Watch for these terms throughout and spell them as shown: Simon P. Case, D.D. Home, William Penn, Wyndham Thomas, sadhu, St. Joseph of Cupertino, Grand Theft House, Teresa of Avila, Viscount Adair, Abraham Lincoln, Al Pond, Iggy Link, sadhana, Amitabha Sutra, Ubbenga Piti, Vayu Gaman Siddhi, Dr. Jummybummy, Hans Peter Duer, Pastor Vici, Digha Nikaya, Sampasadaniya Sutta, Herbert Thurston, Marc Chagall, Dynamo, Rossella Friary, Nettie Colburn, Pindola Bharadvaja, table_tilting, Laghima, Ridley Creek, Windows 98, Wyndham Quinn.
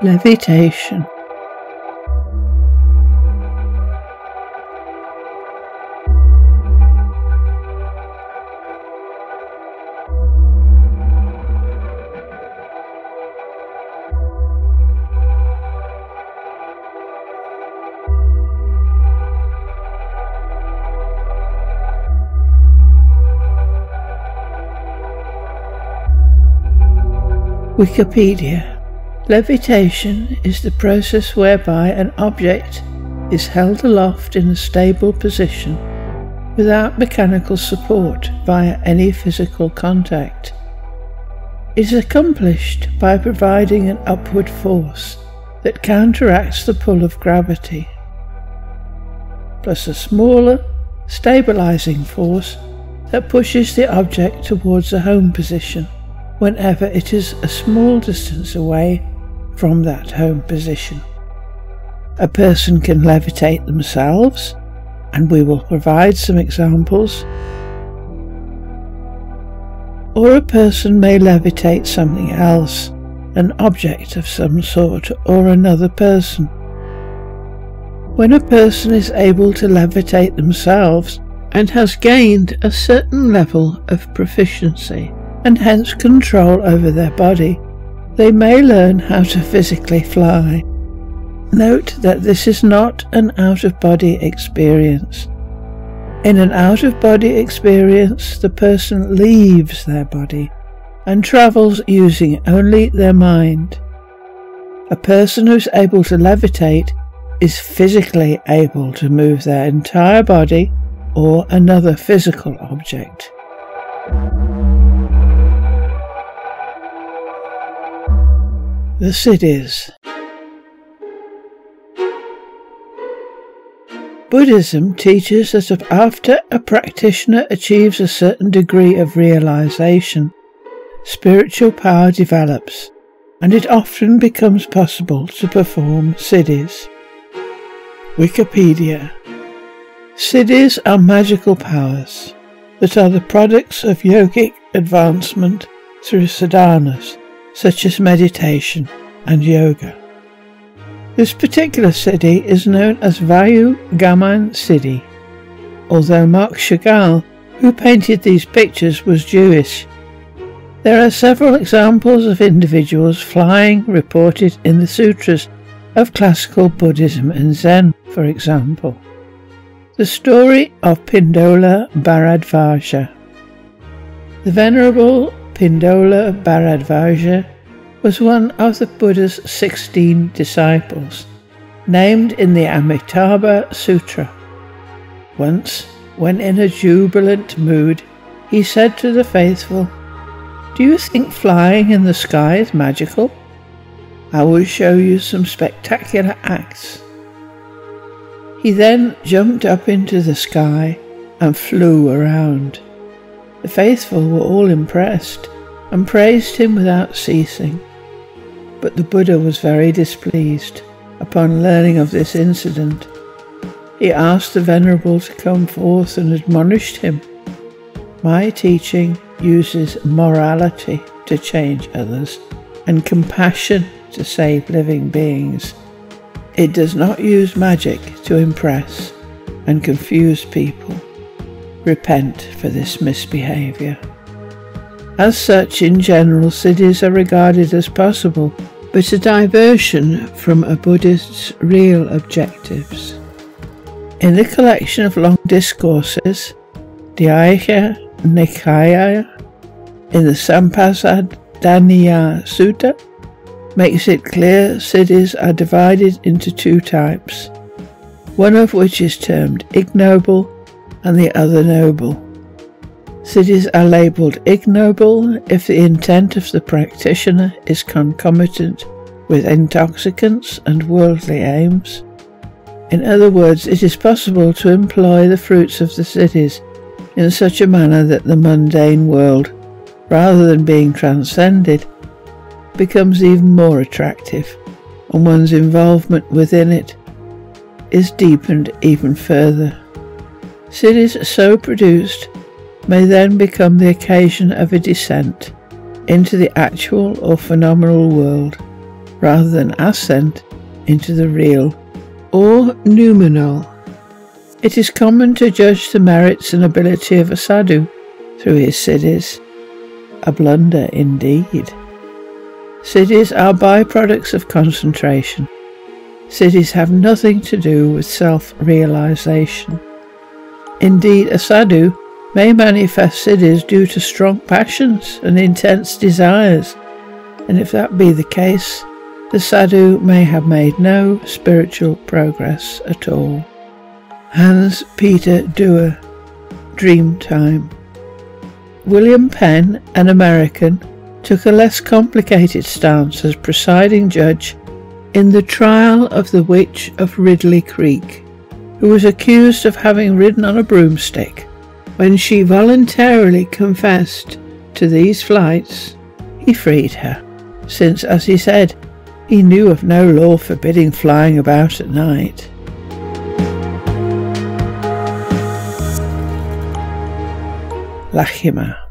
Levitation. Wikipedia. Levitation is the process whereby an object is held aloft in a stable position without mechanical support via any physical contact. It is accomplished by providing an upward force that counteracts the pull of gravity, plus a smaller, stabilizing force that pushes the object towards a home position whenever it is a small distance away from that home position. A person can levitate themselves, and we will provide some examples, or a person may levitate something else, an object of some sort or another person. When a person is able to levitate themselves and has gained a certain level of proficiency, and hence control over their body, they may learn how to physically fly. Note that this is not an out-of-body experience. In an out-of-body experience, the person leaves their body and travels using only their mind. A person who's able to levitate is physically able to move their entire body or another physical object. The Siddhis. Buddhism teaches that after a practitioner achieves a certain degree of realization, spiritual power develops, and it often becomes possible to perform siddhis. Wikipedia. Siddhis are magical powers that are the products of yogic advancement through sadhanas, such as meditation and yoga. This particular siddhi is known as Vayu Gaman Siddhi. Although Marc Chagall, who painted these pictures, was Jewish, there are several examples of individuals flying reported in the sutras of classical Buddhism and Zen, for example. The story of Pindola Bharadvaja. The Venerable Pindola Bharadvaja was one of the Buddha's 16 disciples, named in the Amitabha Sutra. Once, when in a jubilant mood, he said to the faithful, "Do you think flying in the sky is magical? I will show you some spectacular acts." He then jumped up into the sky and flew around. The faithful were all impressed and praised him without ceasing. But the Buddha was very displeased upon learning of this incident. He asked the Venerable to come forth and admonished him. "My teaching uses morality to change others and compassion to save living beings. It does not use magic to impress and confuse people. Repent for this misbehaviour." As such, in general, siddhis are regarded as possible, but a diversion from a Buddhist's real objectives. In the collection of long discourses, Digha Nikaya, in the Sampasadaniya Sutta, makes it clear siddhis are divided into two types, one of which is termed ignoble and the other noble. Siddhis are labelled ignoble if the intent of the practitioner is concomitant with intoxicants and worldly aims. In other words, it is possible to employ the fruits of the siddhis in such a manner that the mundane world, rather than being transcended, becomes even more attractive, and one's involvement within it is deepened even further. Siddhis so produced may then become the occasion of a descent into the actual or phenomenal world, rather than ascent into the real or noumenal. It is common to judge the merits and ability of a sadhu through his siddhis, a blunder indeed. Siddhis are byproducts of concentration. Siddhis have nothing to do with self-realization. Indeed, a sadhu may manifest siddhis due to strong passions and intense desires, and if that be the case, the sadhu may have made no spiritual progress at all. Hans Peter Duer, Dreamtime. William Penn, an American, took a less complicated stance as presiding judge in the trial of the witch of Ridley Creek, who was accused of having ridden on a broomstick. When she voluntarily confessed to these flights, he freed her, since, as he said, he knew of no law forbidding flying about at night. Laghima.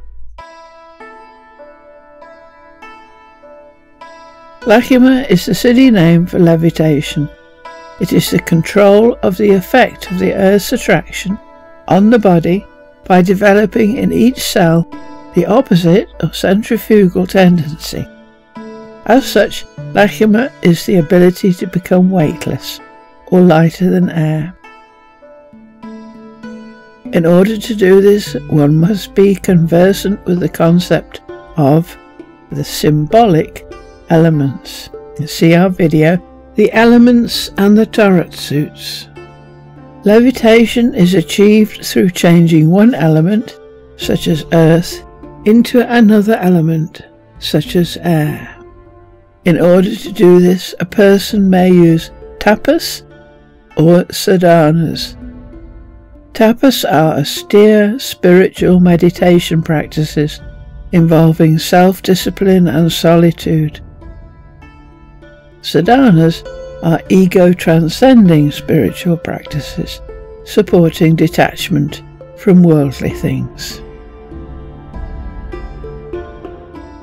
Laghima is the city name for levitation. It is the control of the effect of the earth's attraction on the body by developing in each cell the opposite of centrifugal tendency. As such, Laghima is the ability to become weightless or lighter than air. In order to do this, one must be conversant with the concept of the symbolic elements. See our video, The Elements and the Turret Suits. Levitation is achieved through changing one element, such as earth, into another element, such as air. In order to do this, a person may use tapas or sadhanas. Tapas are austere spiritual meditation practices involving self-discipline and solitude. Sadhanas are ego-transcending spiritual practices, supporting detachment from worldly things.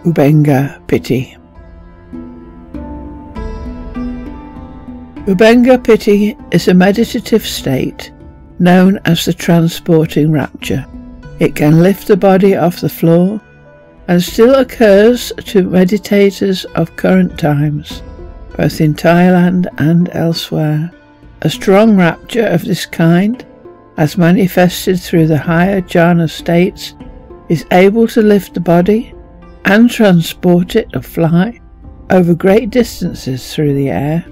Ubbenga Piti. Ubbenga Piti is a meditative state known as the transporting rapture. It can lift the body off the floor and still occurs to meditators of current times, both in Thailand and elsewhere. A strong rapture of this kind, as manifested through the higher jhana states, is able to lift the body and transport it or fly over great distances through the air.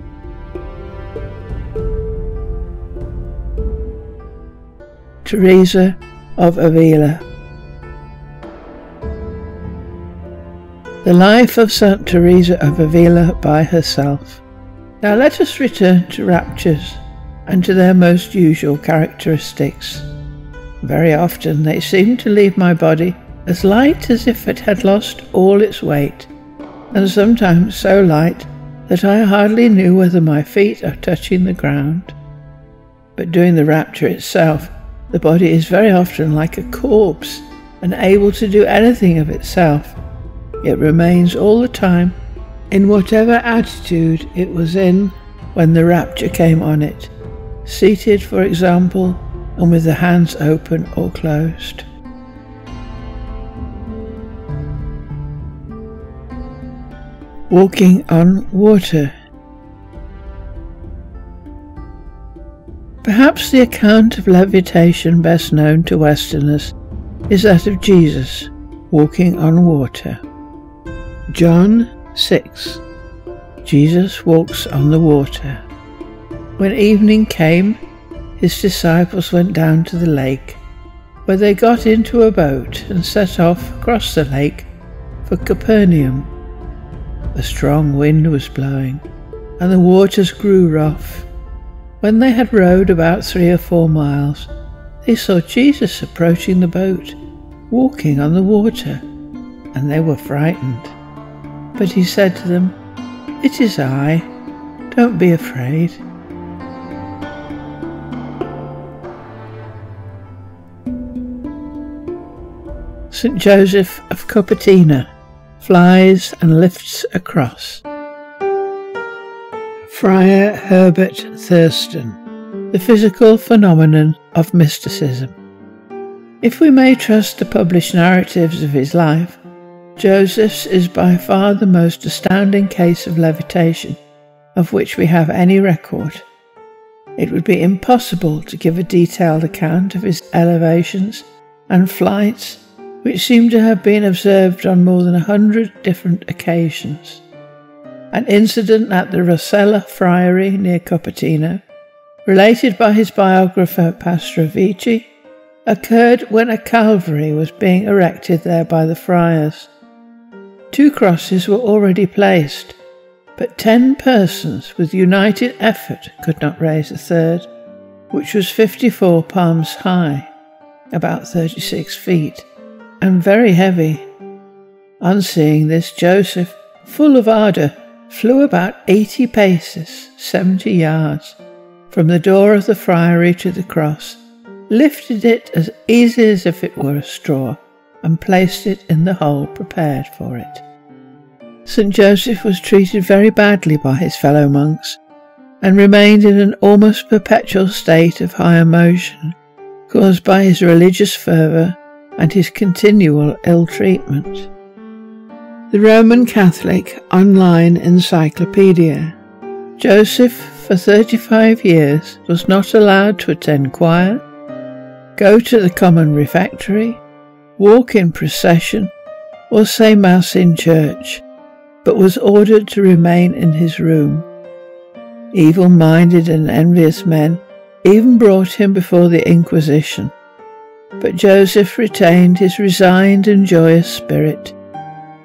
Teresa of Avila. The life of St. Teresa of Avila by herself. Now let us return to raptures and to their most usual characteristics. Very often they seem to leave my body as light as if it had lost all its weight, and sometimes so light that I hardly knew whether my feet are touching the ground. But during the rapture itself, the body is very often like a corpse, unable to do anything of itself. It remains all the time in whatever attitude it was in when the rapture came on it, seated, for example, and with the hands open or closed. Walking on water. Perhaps the account of levitation best known to Westerners is that of Jesus walking on water. John 6. Jesus walks on the water. When evening came, his disciples went down to the lake, where they got into a boat and set off across the lake for Capernaum. A strong wind was blowing, and the waters grew rough. When they had rowed about 3 or 4 miles, they saw Jesus approaching the boat, walking on the water, and they were frightened. But he said to them, "It is I, don't be afraid." St. Joseph of Cupertino flies and lifts a cross. Friar Herbert Thurston, The Physical Phenomenon of Mysticism. If we may trust the published narratives of his life, Joseph's is by far the most astounding case of levitation of which we have any record. It would be impossible to give a detailed account of his elevations and flights, which seem to have been observed on more than 100 different occasions. An incident at the Rossella Friary near Cupertino, related by his biographer Pastor Vici, occurred when a Calvary was being erected there by the friars. 2 crosses were already placed, but 10 persons with united effort could not raise a third, which was 54 palms high, about 36 feet, and very heavy. On seeing this, Joseph, full of ardour, flew about 80 paces, 70 yards, from the door of the friary to the cross, lifted it as easy as if it were a straw, and placed it in the hole prepared for it. St. Joseph was treated very badly by his fellow monks, and remained in an almost perpetual state of high emotion, caused by his religious fervour and his continual ill-treatment. The Roman Catholic Online Encyclopedia. Joseph, for 35 years, was not allowed to attend choir, go to the common refectory, walk in procession, or say mass in church, but was ordered to remain in his room. Evil-minded and envious men even brought him before the Inquisition, but Joseph retained his resigned and joyous spirit,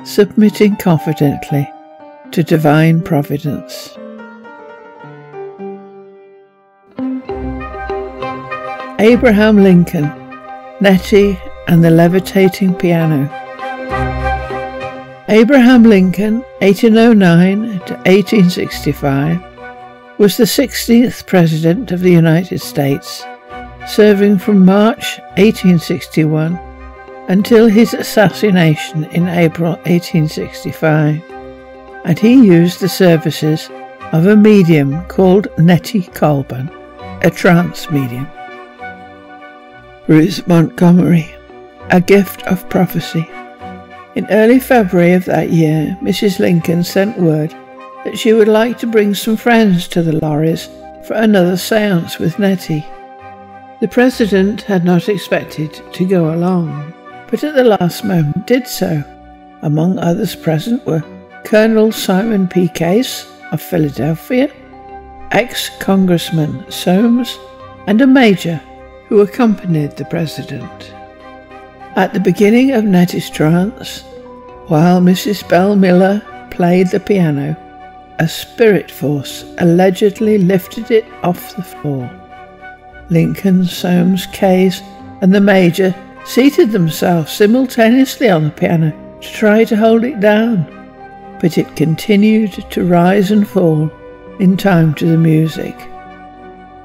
submitting confidently to divine providence. Abraham Lincoln, Nettie and the Levitating Piano. Abraham Lincoln, 1809 to 1865, was the 16th President of the United States, serving from March 1861 until his assassination in April 1865, and he used the services of a medium called Nettie Colburn, a trance medium. Ruth Montgomery, A Gift of Prophecy. In early February of that year, Mrs. Lincoln sent word that she would like to bring some friends to the Lorries for another séance with Nettie. The President had not expected to go along, but at the last moment did so. Among others present were Colonel Simon P. Case of Philadelphia, ex-Congressman Soames, and a major who accompanied the President. At the beginning of Nettie's trance, while Mrs. Bell Miller played the piano, a spirit force allegedly lifted it off the floor. Lincoln, Soames, Case, and the Major seated themselves simultaneously on the piano to try to hold it down, but it continued to rise and fall in time to the music.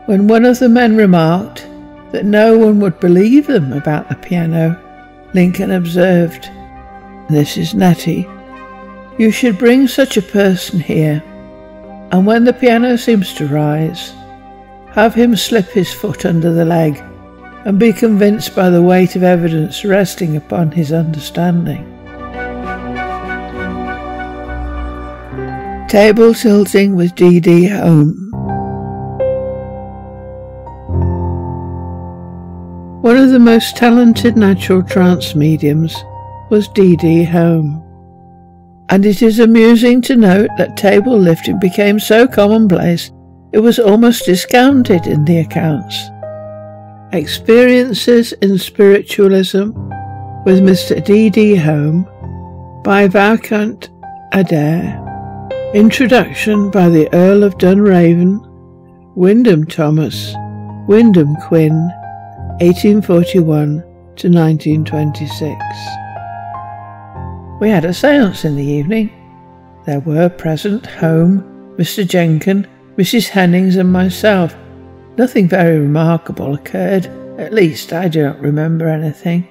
When one of the men remarked that no one would believe them about the piano, Lincoln observed, "This is Nettie. You should bring such a person here, and when the piano seems to rise, have him slip his foot under the leg and be convinced by the weight of evidence resting upon his understanding." Table Tilting with D.D. Home. One of the most talented natural trance mediums was D.D. Home, and it is amusing to note that table lifting became so commonplace it was almost discounted in the accounts. Experiences in Spiritualism with Mr. D.D. Home by Viscount Adair. Introduction by the Earl of Dunraven, Wyndham Thomas, Wyndham Quinn, 1841 to 1926. We had a séance in the evening. There were present Home, Mr. Jenkin, Mrs. Hennings and myself. Nothing very remarkable occurred, at least I do not remember anything.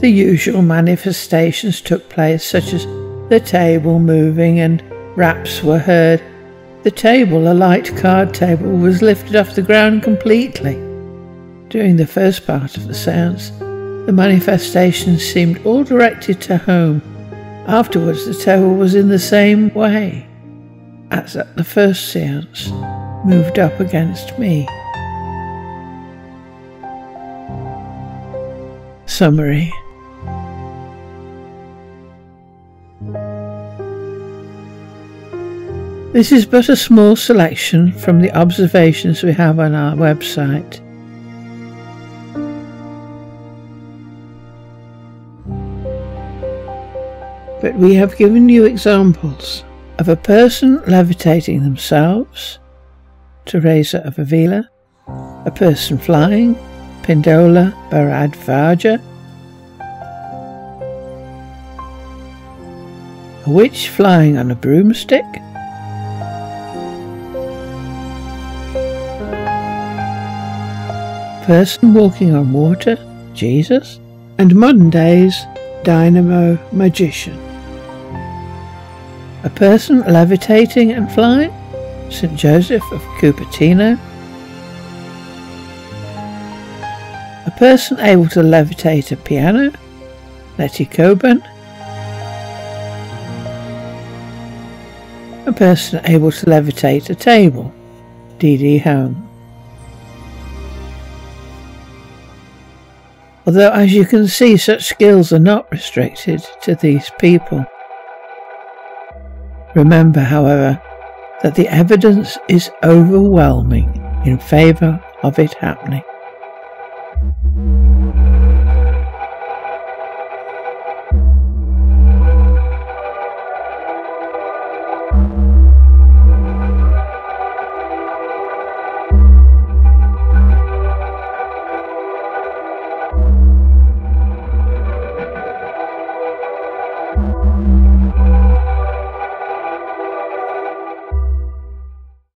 The usual manifestations took place, such as the table moving and raps were heard, The table, a light card table, was lifted off the ground completely. During the first part of the seance, the manifestations seemed all directed to home. Afterwards, the table was in the same way as at the first seance, moved up against me. Summary. This is but a small selection from the observations we have on our website. But we have given you examples of a person levitating themselves, Teresa of Avila, a person flying, Pindola Bharadvaja, a witch flying on a broomstick, person walking on water, Jesus, and modern days, Dynamo magician. A person levitating and flying, St. Joseph of Cupertino. A person able to levitate a piano, Nettie Colburn. A person able to levitate a table, D.D. Home. Although, as you can see, such skills are not restricted to these people. Remember, however, that the evidence is overwhelming in favour of it happening.